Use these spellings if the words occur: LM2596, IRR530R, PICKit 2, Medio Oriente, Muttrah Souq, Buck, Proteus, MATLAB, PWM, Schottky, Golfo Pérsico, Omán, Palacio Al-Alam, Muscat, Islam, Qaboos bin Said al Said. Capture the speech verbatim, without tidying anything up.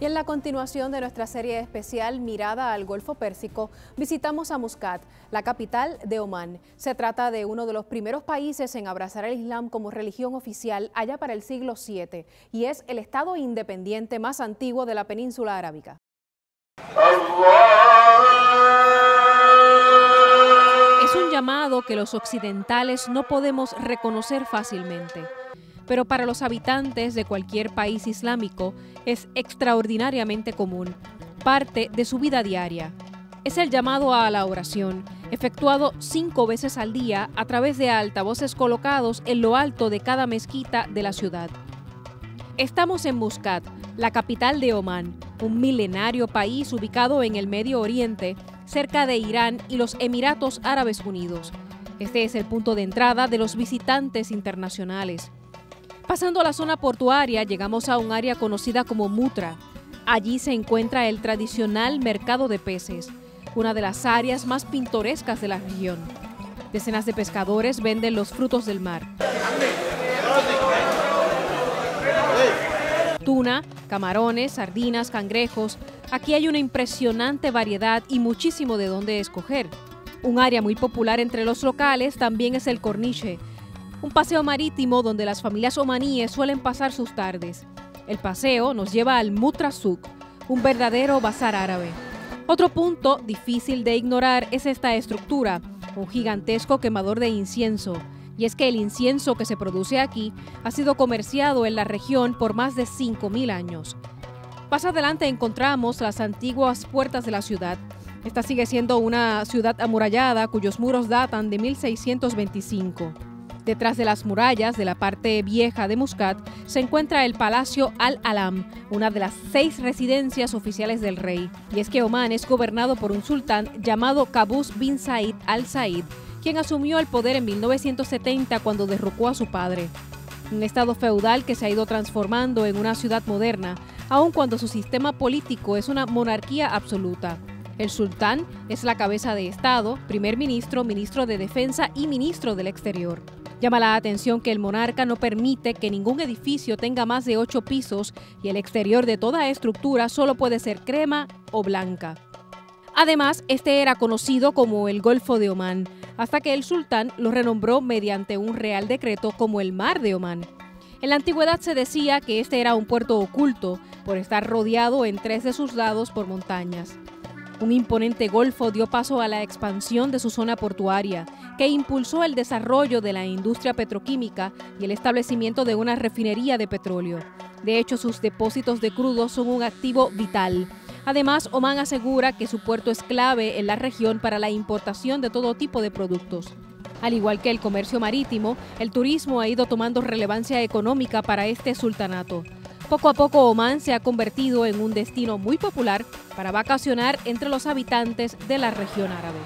Y en la continuación de nuestra serie especial Mirada al Golfo Pérsico, visitamos a Muscat, la capital de Omán. Se trata de uno de los primeros países en abrazar el Islam como religión oficial allá para el siglo siete y es el estado independiente más antiguo de la península arábica. Es un llamado que los occidentales no podemos reconocer fácilmente. Pero para los habitantes de cualquier país islámico es extraordinariamente común, parte de su vida diaria. Es el llamado a la oración, efectuado cinco veces al día a través de altavoces colocados en lo alto de cada mezquita de la ciudad. Estamos en Muscat, la capital de Omán, un milenario país ubicado en el Medio Oriente, cerca de Irán y los Emiratos Árabes Unidos. Este es el punto de entrada de los visitantes internacionales. Pasando la zona portuaria, llegamos a un área conocida como Muttrah. Allí se encuentra el tradicional mercado de peces, una de las áreas más pintorescas de la región. Decenas de pescadores venden los frutos del mar. Tuna, camarones, sardinas, cangrejos. Aquí hay una impresionante variedad y muchísimo de dónde escoger. Un área muy popular entre los locales también es el corniche, un paseo marítimo donde las familias omaníes suelen pasar sus tardes. El paseo nos lleva al Muttrah Souq, un verdadero bazar árabe. Otro punto difícil de ignorar es esta estructura, un gigantesco quemador de incienso. Y es que el incienso que se produce aquí ha sido comerciado en la región por más de cinco mil años. Más adelante encontramos las antiguas puertas de la ciudad. Esta sigue siendo una ciudad amurallada cuyos muros datan de mil seiscientos veinticinco. Detrás de las murallas de la parte vieja de Muscat se encuentra el Palacio Al-Alam, una de las seis residencias oficiales del rey. Y es que Omán es gobernado por un sultán llamado Qaboos bin Said al Said, quien asumió el poder en mil novecientos setenta cuando derrocó a su padre. Un estado feudal que se ha ido transformando en una ciudad moderna, aun cuando su sistema político es una monarquía absoluta. El sultán es la cabeza de Estado, primer ministro, ministro de Defensa y ministro del Exterior. Llama la atención que el monarca no permite que ningún edificio tenga más de ocho pisos y el exterior de toda estructura solo puede ser crema o blanca. Además, este era conocido como el Golfo de Omán, hasta que el sultán lo renombró mediante un real decreto como el Mar de Omán. En la antigüedad se decía que este era un puerto oculto por estar rodeado en tres de sus lados por montañas. Un imponente golfo dio paso a la expansión de su zona portuaria, que impulsó el desarrollo de la industria petroquímica y el establecimiento de una refinería de petróleo. De hecho, sus depósitos de crudo son un activo vital. Además, Omán asegura que su puerto es clave en la región para la importación de todo tipo de productos. Al igual que el comercio marítimo, el turismo ha ido tomando relevancia económica para este sultanato. Poco a poco, Omán se ha convertido en un destino muy popular para vacacionar entre los habitantes de la región árabe.